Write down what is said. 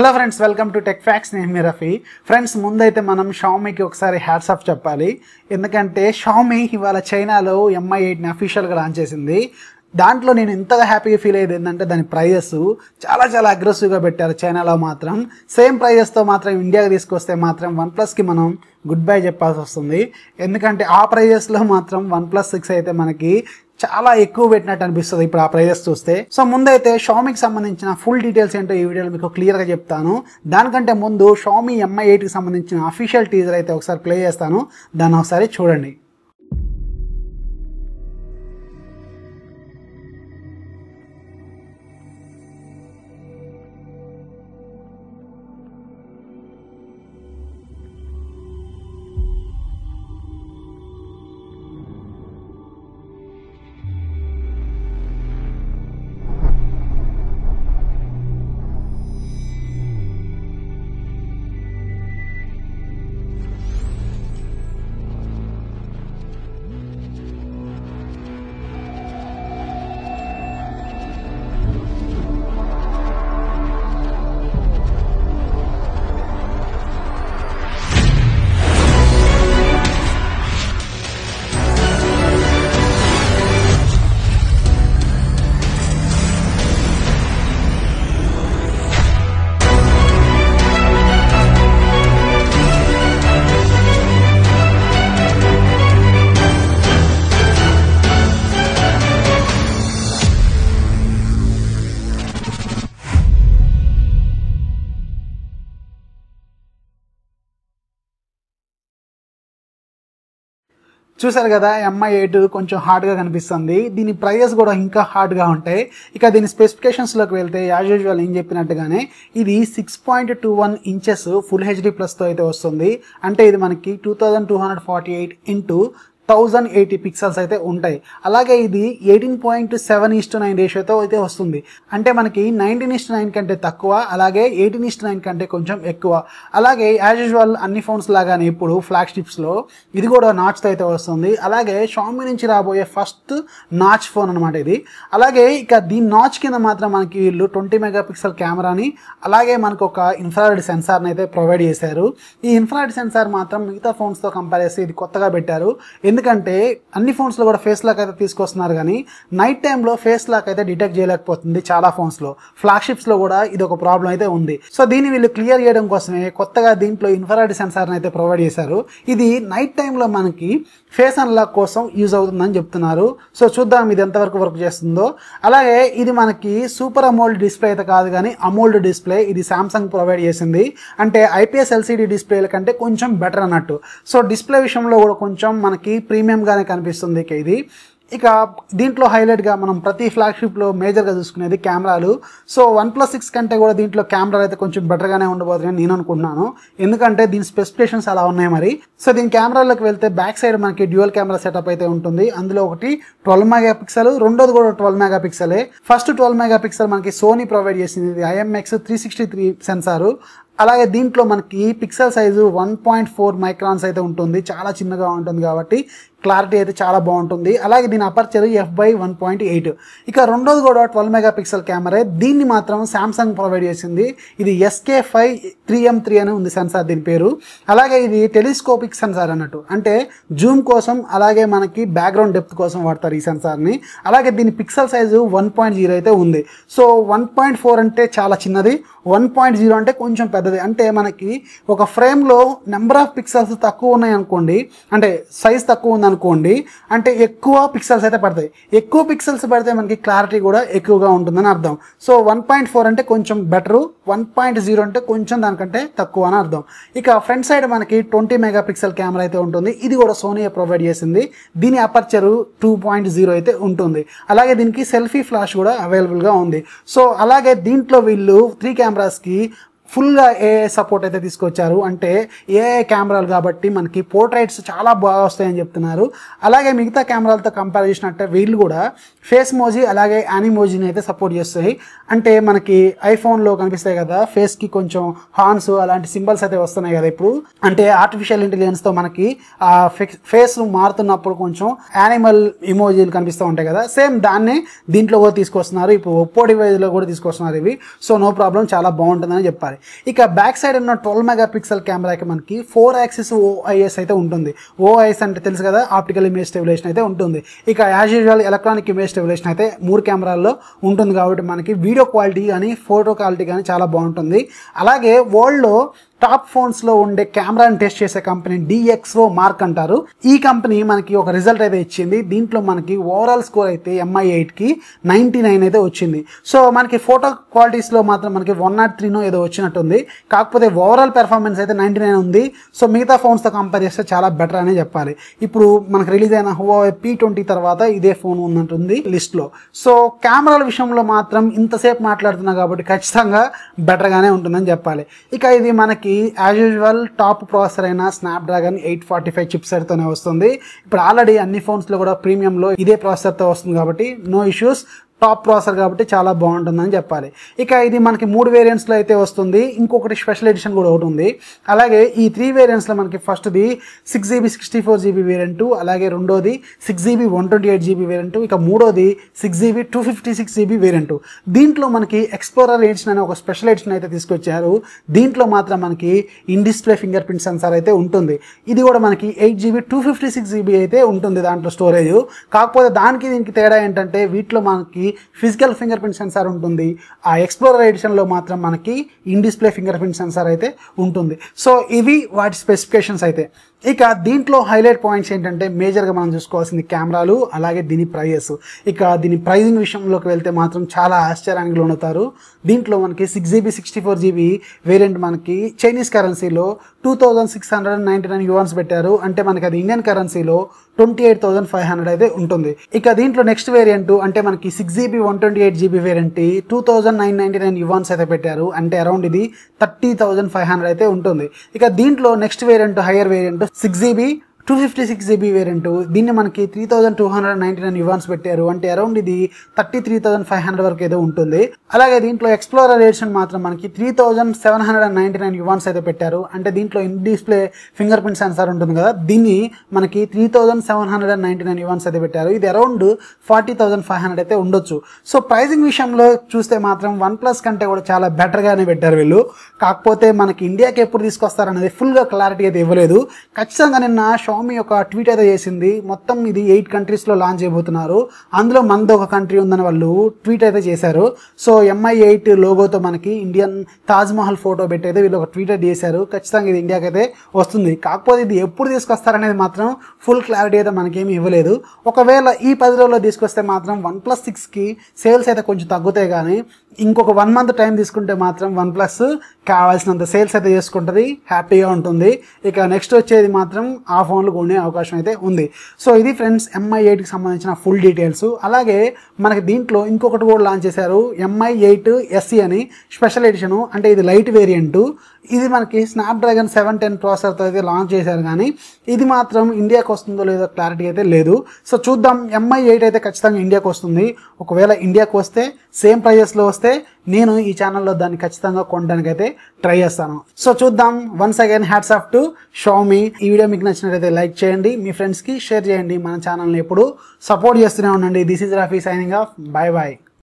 Hello friends, welcome to tech facts. నేను మీ Rafi. Friends, ముందైతే మనం షామీకి ఒకసారి హ్యాట్స్ ఆఫ్ చెప్పాలి. ఎందుకంటే షామీ ఇవాళ చైనాలో Mi 8ని అఫీషియల్గా లాంచ్ చేసింది. దాంట్లో నేను ఎంతగా హ్యాపీగా ఫీల్ అయ్యేది ఏంటంటే దాని ప్రైజెస్ చాలా చాలా అగ్రెసివ్గా పెట్టారు. చైనాలో మాత్రం సేమ్ ప్రైజెస్తో మాత్రం ఇండియాకి తీసుకొస్తే మాత్రం వన్ ప్లస్కి మనం గుడ్ బై చెప్పాల్సి వస్తుంది. ఎందుకంటే ఆ ప్రైజెస్లో మాత్రం OnePlus 6 అయితే మనకి చాలా ఎక్కువ పెట్టినట్టు అనిపిస్తుంది ఇప్పుడు ఆ ప్రైజెస్ చూస్తే. సో ముందైతే షామీకి సంబంధించిన ఫుల్ డీటెయిల్స్ ఏంటో ఈ వీడియోలో మీకు క్లియర్గా చెప్తాను. దానికంటే ముందు షామీ Mi 8కి సంబంధించిన అఫీషియల్ టీజర్ అయితే ఒకసారి ప్లే చేస్తాను, దాన్ని ఒకసారి చూడండి. చూసారు కదా, Mi 8 కొంచెం హార్డ్గా కనిపిస్తుంది. దీని ప్రైజెస్ కూడా ఇంకా హార్డ్గా ఉంటాయి. ఇక దీని స్పెసిఫికేషన్స్లోకి వెళ్తే యాజ్ యూజువల్ ఏం చెప్పినట్టుగానే ఇది 6.21 ఇంచెస్ ఫుల్ హెచ్డి ప్లస్తో అయితే వస్తుంది. అంటే ఇది మనకి 2248x1080 పిక్సెల్స్ అయితే ఉంటాయి. అలాగే ఇది 18.7:9 రేషియోతో అయితే వస్తుంది. అంటే మనకి 19:9 కంటే తక్కువ, అలాగే 18:9 కంటే కొంచెం ఎక్కువ. అలాగే యాజ్ యూజువల్ అన్ని ఫోన్స్ లాగానే ఇప్పుడు ఫ్లాగ్షిప్స్లో ఇది కూడా నాచ్తో అయితే వస్తుంది. అలాగే షామీ నుంచి రాబోయే ఫస్ట్ నాచ్ ఫోన్ అనమాట ఇది. అలాగే ఇక దీని నాచ్ కింద మాత్రం మనకి వీళ్ళు 20 మెగాపిక్సెల్ కెమెరాని, అలాగే మనకు ఒక ఇన్ఫ్రారెడ్ సెన్సార్ని అయితే ప్రొవైడ్ చేశారు. ఈ ఇన్ఫ్రారెడ్ సెన్సార్ మాత్రం మిగతా ఫోన్స్తో కంపేర్ చేస్తే ఇది కొత్తగా పెట్టారు. ఎందుకంటే అన్ని ఫోన్స్లో కూడా ఫేస్ లాక్ అయితే తీసుకొస్తున్నారు, కానీ నైట్ టైంలో ఫేస్ లాక్ అయితే డిటెక్ట్ చేయలేకపోతుంది చాలా ఫోన్స్లో. ఫ్లాగ్షిప్స్లో కూడా ఇది ఒక ప్రాబ్లం అయితే ఉంది. సో దీన్ని వీళ్ళు క్లియర్ చేయడం కోసమే కొత్తగా దీంట్లో ఇన్ఫ్రారెడ్ సెన్సార్ని అయితే ప్రొవైడ్ చేశారు. ఇది నైట్ టైంలో మనకి ఫేస్ అన్లాక్ కోసం యూజ్ అవుతుందని చెప్తున్నారు. సో చూద్దాం ఇది ఎంతవరకు వర్క్ చేస్తుందో. అలాగే ఇది మనకి సూపర్ అమోల్డ్ డిస్ప్లే అయితే కాదు, కానీ అమోల్డ్ డిస్ప్లే ఇది సామ్సంగ్ ప్రొవైడ్ చేసింది. అంటే IPS LCD డిస్ప్లేల కంటే కొంచెం బెటర్ అన్నట్టు. సో డిస్ప్లే విషయంలో కూడా కొంచెం మనకి ప్రీమియంగానే కనిపిస్తుంది ఇది. ఇక దీంట్లో హైలైట్గా మనం ప్రతి ఫ్లాగ్షిప్లో మేజర్గా చూసుకునేది కెమెరాలు. సో OnePlus 6 కంటే కూడా దీంట్లో కెమెరాలు అయితే కొంచెం బెటర్గానే ఉండబోతున్నాయని నేను అనుకుంటున్నాను. ఎందుకంటే దీని స్పెసిఫికేషన్స్ అలా ఉన్నాయి మరి. సో దీని కెమెరాలోకి వెళ్తే బ్యాక్ సైడ్ మనకి డ్యూయల్ కెమెరా సెటప్ అయితే ఉంటుంది. అందులో ఒకటి 12 మెగాపిక్సెల్, రెండోది కూడా 12 మెగాపిక్సెలే. ఫస్ట్ 12 మెగాపిక్సెల్ మనకి సోనీ ప్రొవైడ్ చేసింది, ఇది IMX 363 సెన్సారు. అలాగే దీంట్లో మనకి పిక్సెల్ సైజు 1.4 మైక్రాన్స్ అయితే ఉంటుంది. చాలా చిన్నగా ఉంటుంది కాబట్టి క్లారిటీ అయితే చాలా బాగుంటుంది. అలాగే దీని అపర్చర్ f/1.8. ఇక రెండోది కూడా 12 మెగాపిక్సెల్ కెమెరా. దీన్ని మాత్రం సామ్సంగ్ ప్రొవైడ్ చేసింది, ఇది SK53M3 అని ఉంది సెన్సార్ దీని పేరు. అలాగే ఇది టెలిస్కోపిక్ సెన్సార్ అన్నట్టు, అంటే జూమ్ కోసం అలాగే మనకి బ్యాక్గ్రౌండ్ డెప్త్ కోసం వాడతారు ఈ సెన్సార్ని. అలాగే దీని పిక్సెల్ సైజు 1.0 అయితే ఉంది. సో 1.4 అంటే చాలా చిన్నది, 1.0 అంటే కొంచెం పెద్దది. అంటే మనకి ఒక ఫ్రేమ్లో నెంబర్ ఆఫ్ పిక్సెల్స్ తక్కువ ఉన్నాయి అనుకోండి, అంటే సైజ్ తక్కువ ఉందనుకోండి, అంటే ఎక్కువ పిక్సెల్స్ అయితే పడతాయి. ఎక్కువ పిక్సెల్స్ పడితే మనకి క్లారిటీ కూడా ఎక్కువగా ఉంటుందని అర్థం. సో 1.4 అంటే కొంచెం బెటరు, 1.0 అంటే కొంచెం దానికంటే తక్కువ అని అర్థం. ఇక ఫ్రంట్ సైడ్ మనకి 20 మెగాపిక్సెల్ కెమెరా అయితే ఉంటుంది. ఇది కూడా సోనీయే ప్రొవైడ్ చేసింది. దీని అపర్చరు 2.0 అయితే ఉంటుంది. అలాగే దీనికి సెల్ఫీ ఫ్లాష్ కూడా అవైలబుల్గా ఉంది. సో అలాగే దీంట్లో వీళ్ళు 3 కెమెరాస్కి ఫుల్గా ఏఐ సపోర్ట్ అయితే తీసుకొచ్చారు. అంటే ఏఐ కెమెరాలు కాబట్టి మనకి పోర్ట్రైట్స్ చాలా బాగా వస్తాయని చెప్తున్నారు. అలాగే మిగతా కెమెరాలతో కంపేర్ చేసినట్టే వీళ్ళు కూడా ఫేస్ మోజీ అలాగే యానిమోజీని అయితే సపోర్ట్ చేస్తాయి. అంటే మనకి ఐఫోన్లో కనిపిస్తాయి కదా, ఫేస్కి కొంచెం హార్న్స్ అలాంటి సింబల్స్ అయితే వస్తున్నాయి కదా ఇప్పుడు. అంటే ఆర్టిఫిషియల్ ఇంటెలిజెన్స్తో మనకి ఆ ఫేస్ మారుతున్నప్పుడు కొంచెం యానిమల్ ఇమోజీలు కనిపిస్తూ ఉంటాయి కదా, సేమ్ దాన్నే దీంట్లో కూడా తీసుకొస్తున్నారు. ఇప్పుడు Oppo డివైజ్లో కూడా తీసుకొస్తున్నారు ఇవి. సో నో ప్రాబ్లం, చాలా బాగుంటుందని చెప్పాలి. ఇక బ్యాక్ సైడ్ ఉన్న 12 మెగాపిక్సెల్ కెమెరాకి మనకి 4 యాక్సిస్ ఓఐఎస్ అయితే ఉంటుంది. ఓఐఎస్ అంటే తెలుసు కదా, ఆప్టికల్ ఇమేజ్ స్టెబిలేషన్ అయితే ఉంటుంది. ఇక as usual electronic image stabilization అయితే 3 కెమెరాల్లో ఉంటుంది. కాబట్టి మనకి వీడియో క్వాలిటీ కానీ ఫోటో క్వాలిటీ కానీ చాలా బాగుంటుంది. అలాగే వరల్డ్లో టాప్ ఫోన్స్లో ఉండే కెమెరాని టెస్ట్ చేసే కంపెనీ DXO మార్క్ అంటారు. ఈ కంపెనీ మనకి ఒక రిజల్ట్ అయితే ఇచ్చింది. దీంట్లో మనకి ఓవరాల్ స్కోర్ అయితే Mi 8కి 99 అయితే వచ్చింది. సో మనకి ఫోటో క్వాలిటీస్లో మాత్రం మనకి 103 ఏదో వచ్చినట్టుంది. కాకపోతే ఓవరాల్ పెర్ఫార్మెన్స్ అయితే 99 ఉంది. సో మిగతా ఫోన్స్తో కంపేర్ చేస్తే చాలా బెటర్ అనే చెప్పాలి. ఇప్పుడు మనకు రిలీజ్ అయిన Huawei P20 తర్వాత ఇదే ఫోన్ ఉన్నట్టుంది లిస్ట్లో. సో కెమెరాల విషయంలో మాత్రం ఇంతసేపు మాట్లాడుతున్నా కాబట్టి ఖచ్చితంగా బెటర్గానే ఉంటుందని చెప్పాలి. ఇక ఇది మనకి యాజ్ యూజువల్ టాప్ ప్రాసెసర్ అయిన Snapdragon 845 చిప్సెట్తోనే వస్తుంది. ఇప్పుడు ఆల్రెడీ అన్ని ఫోన్స్లో కూడా ప్రీమియంలో ఇదే ప్రాసెసర్తో వస్తుంది కాబట్టి నో ఇష్యూస్. టాప్ ప్రాసెసర్ కాబట్టి చాలా బాగుంటుందని చెప్పాలి. ఇక ఇది మనకి 3 వేరియంట్స్లో అయితే వస్తుంది. ఇంకొకటి స్పెషల్ ఎడిషన్ కూడా ఒకటి ఉంది. అలాగే ఈ 3 వేరియంట్స్లో మనకి ఫస్ట్ది 6GB 64GB వేరియంటు, అలాగే రెండోది 6GB 128GB వేరియంటు, ఇక మూడోది 6GB 256GB వేరియంటు. దీంట్లో మనకి ఎక్స్ప్లోరర్ ఎడిషన్ అనే ఒక స్పెషల్ ఎడిషన్ అయితే తీసుకొచ్చారు. దీంట్లో మాత్రం మనకి in display finger print sensor అయితే ఉంటుంది. ఇది కూడా మనకి 8GB 256GB అయితే ఉంటుంది దాంట్లో స్టోరేజ్. కాకపోతే దానికి దీనికి తేడా ఏంటంటే వీటిలో మనకి ఫిజికల్ ఫింగర్ ప్రింట్ సెన్సార్ ఉంటుంది. ఆ ఎక్స్ప్లోరర్ ఎడిషన్లో మాత్రం మనకి in display finger print sensor అయితే ఉంటుంది. సో ఇవి వాటి స్పెసిఫికేషన్స్ అయితే. ఇక దీంట్లో హైలైట్ పాయింట్స్ ఏంటంటే మేజర్గా మనం చూసుకోవాల్సింది కెమెరాలు, అలాగే దీని ప్రైస్. ఇక దీని ప్రైజింగ్ విషయంలోకి వెళ్తే మాత్రం చాలా ఆశ్చర్యానికి లోనవుతారు. దీంట్లో మనకి 6GB 64GB వేరియంట్ మనకి చైనీస్ కరెన్సీలో 2699 యువాన్స్ పెట్టారు. అంటే మనకి అది ఇండియన్ కరెన్సీలో 28,500 అయితే ఉంటుంది. ఇక దీంట్లో నెక్స్ట్ వేరియంట్ అంటే మనకి 6GB 128GB వేరియంట్ 2999 యువాన్స్ అయితే పెట్టారు. అంటే అరౌండ్ ఇది 30,500 అయితే ఉంటుంది. ఇక దీంట్లో next variant higher variant 6GB 256GB variant, దీన్ని మనకి 3299 యువాన్స్ పెట్టారు. అంటే అరౌండ్ ఇది 33,500 వరకు ఏదో ఉంటుంది. అలాగే దీంట్లో ఎక్స్ప్లోరర్ ఎడిషన్ మాత్రం మనకి 3799 యువాన్స్ అయితే పెట్టారు. అంటే దీంట్లో in display finger print sensor ఉంటుంది కదా, దీన్ని మనకి 3799 యువాన్స్ అయితే పెట్టారు. ఇది అరౌండ్ 40,500 అయితే ఉండొచ్చు. సో ప్రైజింగ్ విషయంలో చూస్తే మాత్రం OnePlus కంటే కూడా చాలా బెటర్గానే పెట్టారు వీళ్ళు. కాకపోతే మనకి ఇండియాకి ఎప్పుడు తీసుకొస్తారనేది ఫుల్గా క్లారిటీ అయితే ఇవ్వలేదు. ఖచ్చితంగా నిన్న Xiaomi ఒక ట్వీట్ అయితే చేసింది. మొత్తం ఇది 8 కంట్రీస్లో లాంచ్ చేయబోతున్నారు. అందులో మనది ఒక కంట్రీ ఉందని వాళ్ళు ట్వీట్ అయితే చేశారు. సో Mi 8 లోగోతో మనకి ఇండియన్ తాజ్మహల్ ఫోటో పెట్టి అయితే వీళ్ళు ఒక ట్వీట్ అయితే చేశారు. ఖచ్చితంగా ఇది ఇండియాకి అయితే వస్తుంది. కాకపోతే ఇది ఎప్పుడు తీసుకొస్తారనేది మాత్రం ఫుల్ క్లారిటీ అయితే మనకేమి ఇవ్వలేదు. ఒకవేళ ఈ 10 రోజుల్లో తీసుకొస్తే మాత్రం OnePlus 6కి సేల్స్ అయితే కొంచెం తగ్గుతాయి. కానీ ఇంకొక 1 మంత్ టైం తీసుకుంటే మాత్రం OnePlus కావాల్సినంత సేల్స్ అయితే చేసుకుంటుంది, హ్యాపీగా ఉంటుంది. ఇక నెక్స్ట్ వచ్చేది మాత్రం ఆ ఫోన్లు కొనే అవకాశం అయితే ఉంది. సో ఇది ఫ్రెండ్స్ Mi 8కి సంబంధించిన ఫుల్ డీటెయిల్స్. అలాగే మనకి దీంట్లో ఇంకొకటి కూడా లాంచ్ చేశారు, Mi 8 SE అని స్పెషల్ ఎడిషను. అంటే ఇది లైట్ వేరియంటు. ఇది మనకి Snapdragon 710 ప్రాసెసర్తో అయితే లాంచ్ చేశారు. కానీ ఇది మాత్రం ఇండియాకి వస్తుందో లేదో క్లారిటీ అయితే లేదు. సో చూద్దాం. Mi 8 అయితే ఖచ్చితంగా ఇండియాకి వస్తుంది. ఒకవేళ ఇండియాకి వస్తే సేమ్ ప్రైజెస్లో వస్తే నేను ఈ ఛానల్లో దాన్ని ఖచ్చితంగా కొనడానికైతే ట్రై చేస్తాను. సో చూద్దాం. Once again hats off to Xiaomi. ఈ వీడియో మీకు నచ్చినట్లయితే లైక్ చేయండి, మీ ఫ్రెండ్స్కి షేర్ చేయండి. మన ఛానల్ని ఎప్పుడు సపోర్ట్ చేస్తూనే ఉండండి. This is Rafi signing off. Bye bye.